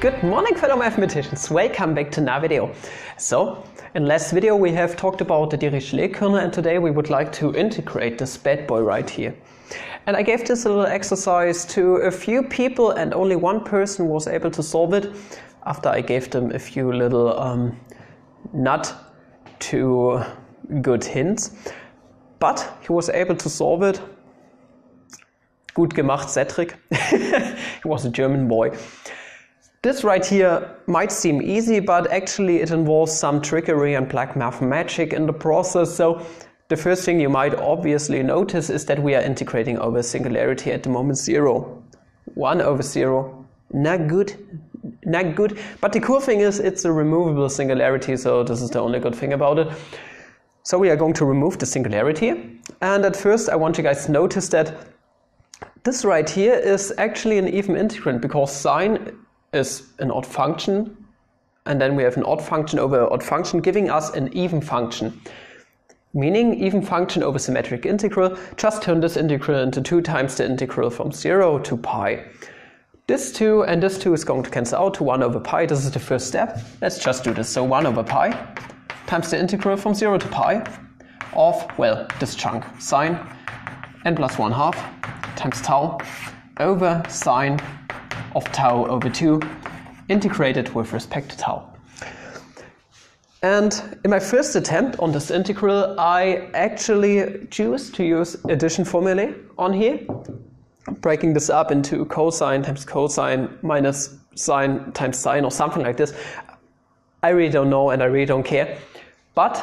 Good morning, fellow mathematicians. Welcome back to another video. So, in last video we have talked about the Dirichlet kernel, and today we would like to integrate this bad boy right here. And I gave this little exercise to a few people, and only one person was able to solve it after I gave them a few little not too good hints. But he was able to solve it. Gut gemacht, Cedric. He was a German boy. This right here might seem easy, but actually it involves some trickery and black math magic in the process. So the first thing you might obviously notice is that we are integrating over singularity at the moment 0. 1 over 0. Not good. Not good. But the cool thing is it's a removable singularity, so this is the only good thing about it. So we are going to remove the singularity. And at first I want you guys to notice that this right here is actually an even integrand, because sine is an odd function, and then we have an odd function over an odd function giving us an even function, meaning even function over symmetric integral. Just turn this integral into 2 times the integral from 0 to pi. This 2 and this 2 is going to cancel out to 1 over pi. This is the first step. Let's just do this. So 1 over pi times the integral from 0 to pi of, well, this chunk sine n plus 1/2 times tau over sine of tau over 2 integrated with respect to tau. And in my first attempt on this integral, I actually choose to use addition formulae on here, breaking this up into cosine times cosine minus sine times sine or something like this. I really don't know and I really don't care, but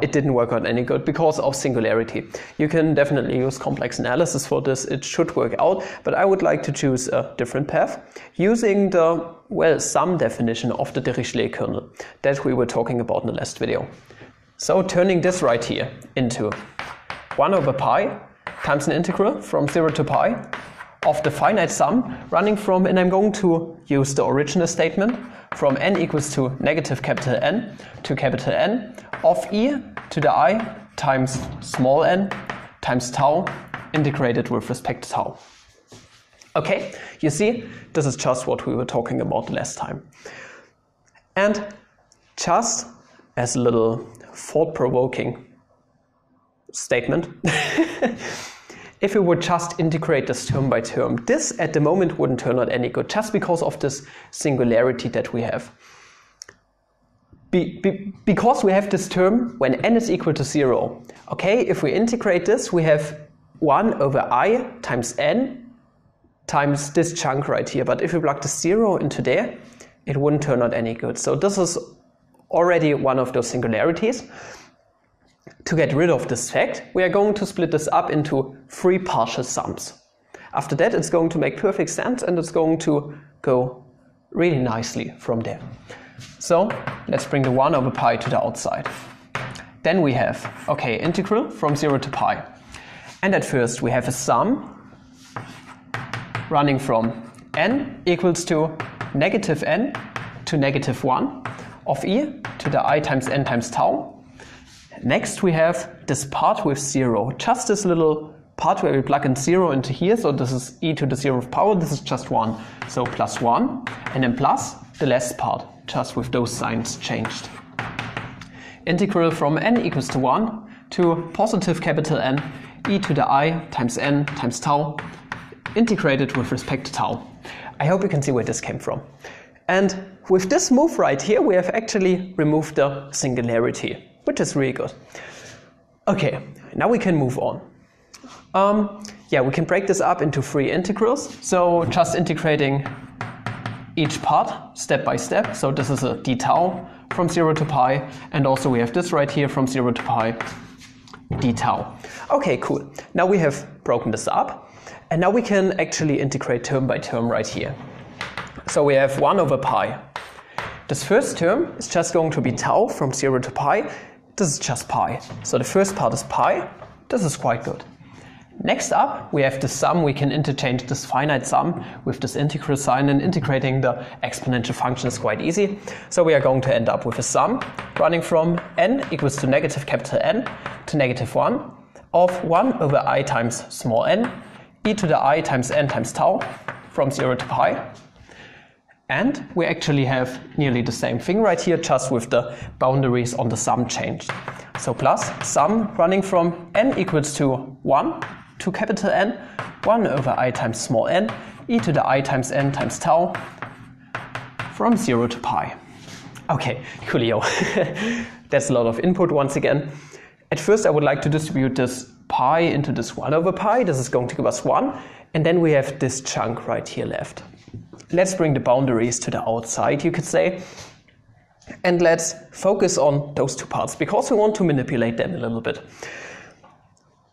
it didn't work out any good because of singularity. You can definitely use complex analysis for this, it should work out, but I would like to choose a different path using the, well, sum definition of the Dirichlet kernel that we were talking about in the last video. So turning this right here into 1 over pi times an integral from 0 to pi of the finite sum running from, and I'm going to use the original statement, from n equals to negative capital N to capital N of e to the I times small n times tau integrated with respect to tau. Okay, you see, this is just what we were talking about last time. And just as a little thought-provoking statement, if we would just integrate this term by term, this at the moment wouldn't turn out any good, just because of this singularity that we have. Because we have this term when n is equal to 0. Okay, if we integrate this, we have 1 over I times n times this chunk right here. But if we plug the 0 into there, it wouldn't turn out any good. So this is already one of those singularities. To get rid of this fact, we are going to split this up into 3 partial sums. After that, it's going to make perfect sense, and it's going to go really nicely from there. So let's bring the 1 over pi to the outside. Then we have, okay, integral from 0 to pi. And at first we have a sum running from n equals to negative n to negative 1 of e to the I times n times tau. Next we have this part with 0, just this little part where we plug in 0 into here. So this is e to the 0th power, this is just 1. So plus 1, and then plus the last part, just with those signs changed. Integral from n equals to 1 to positive capital N e to the I times n times tau integrated with respect to tau. I hope you can see where this came from. And with this move right here, we have actually removed the singularity, which is really good. Okay, now we can move on. Yeah, we can break this up into 3 integrals. So just integrating each part step by step. So this is a d tau from 0 to pi, and also we have this right here from 0 to pi d tau. Okay, cool. Now we have broken this up, and now we can actually integrate term by term right here. So we have 1 over pi. This first term is just going to be tau from 0 to pi. This is just pi. So the first part is pi. This is quite good. Next up, we have the sum. We can interchange this finite sum with this integral sign, and integrating the exponential function is quite easy. So we are going to end up with a sum running from n equals to negative capital N to negative 1 of 1 over I times small n, e to the I times n times tau from 0 to pi. And we actually have nearly the same thing right here, just with the boundaries on the sum change. So plus sum running from n equals to 1 to capital N, 1 over I times small n, e to the I times n times tau, from 0 to pi. Okay, coolio. That's a lot of input once again. At first I would like to distribute this pi into this 1 over pi. This is going to give us 1. And then we have this chunk right here left. Let's bring the boundaries to the outside, you could say, and let's focus on those two parts, because we want to manipulate them a little bit.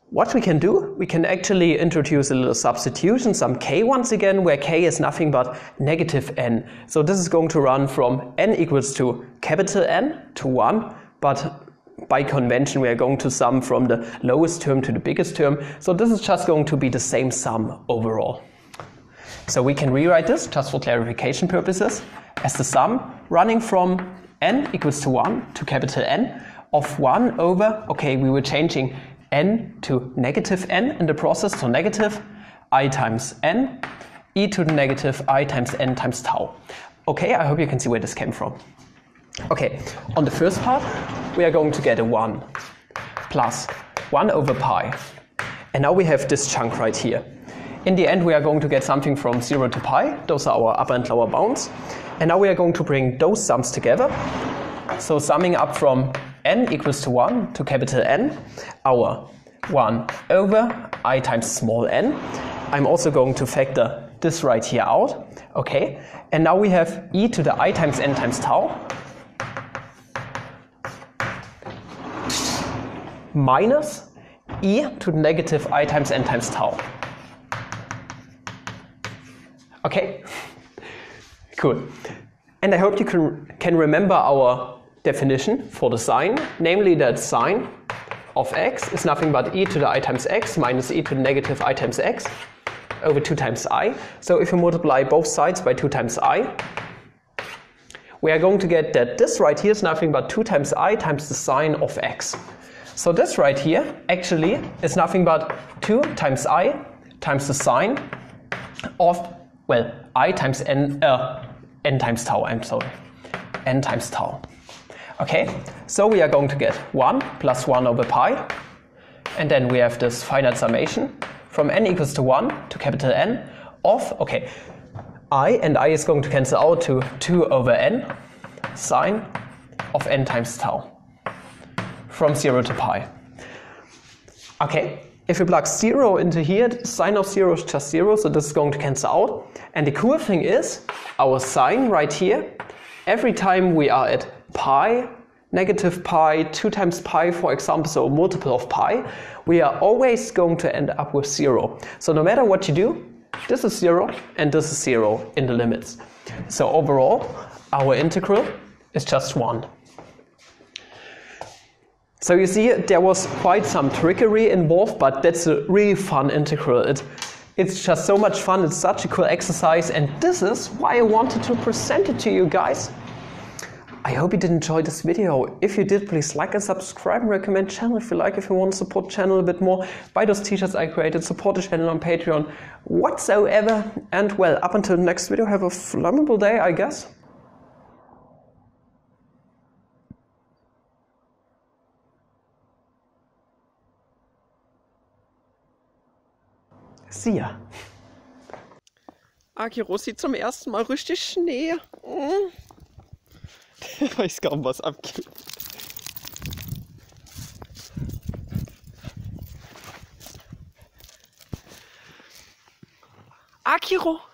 What we can do, we can actually introduce a little substitution, some k once again, where k is nothing but negative n. So this is going to run from n equals to capital N to 1, but by convention we are going to sum from the lowest term to the biggest term, so this is just going to be the same sum overall. So we can rewrite this, just for clarification purposes, as the sum running from n equals to 1 to capital N of 1 over, okay, we were changing n to negative n in the process, so negative I times n, e to the negative I times n times tau. Okay, I hope you can see where this came from. Okay, on the first part, we are going to get a 1 plus 1 over pi. And now we have this chunk right here. In the end, we are going to get something from 0 to pi. Those are our upper and lower bounds. And now we are going to bring those sums together. So summing up from n equals to 1 to capital N, our 1 over I times small n. I'm also going to factor this right here out. Okay. And now we have e to the I times n times tau minus e to the negative I times n times tau. Okay, cool. And I hope you can remember our definition for the sine, namely that sine of x is nothing but e to the I times x minus e to the negative I times x over 2 times I. So if you multiply both sides by 2 times I, we are going to get that this right here is nothing but 2 times I times the sine of x. So this right here actually is nothing but 2 times I times the sine of, well, I times n times tau, I'm sorry, n times tau. Okay, so we are going to get 1 plus 1 over pi, and then we have this finite summation from n equals to 1 to capital N of, okay, I and I is going to cancel out to 2 over n sine of n times tau from 0 to pi. Okay. If we plug 0 into here, sine of 0 is just 0, so this is going to cancel out. And the cool thing is, our sine right here, every time we are at pi, negative pi, 2 times pi, for example, so a multiple of pi, we are always going to end up with 0. So no matter what you do, this is 0 and this is 0 in the limits. So overall, our integral is just 1. So you see, there was quite some trickery involved, but that's a really fun integral. It's just so much fun, it's such a cool exercise, and this is why I wanted to present it to you guys. I hope you did enjoy this video. If you did, please like and subscribe and recommend channel if you like, if you want to support channel a bit more. Buy those t-shirts I created, support the channel on Patreon, whatsoever. And well, up until the next video, have a flammable day, I guess. See ya. Akiros sieht zum ersten Mal richtig Schnee. Ich weiß kaum, was abgeht. Akiro!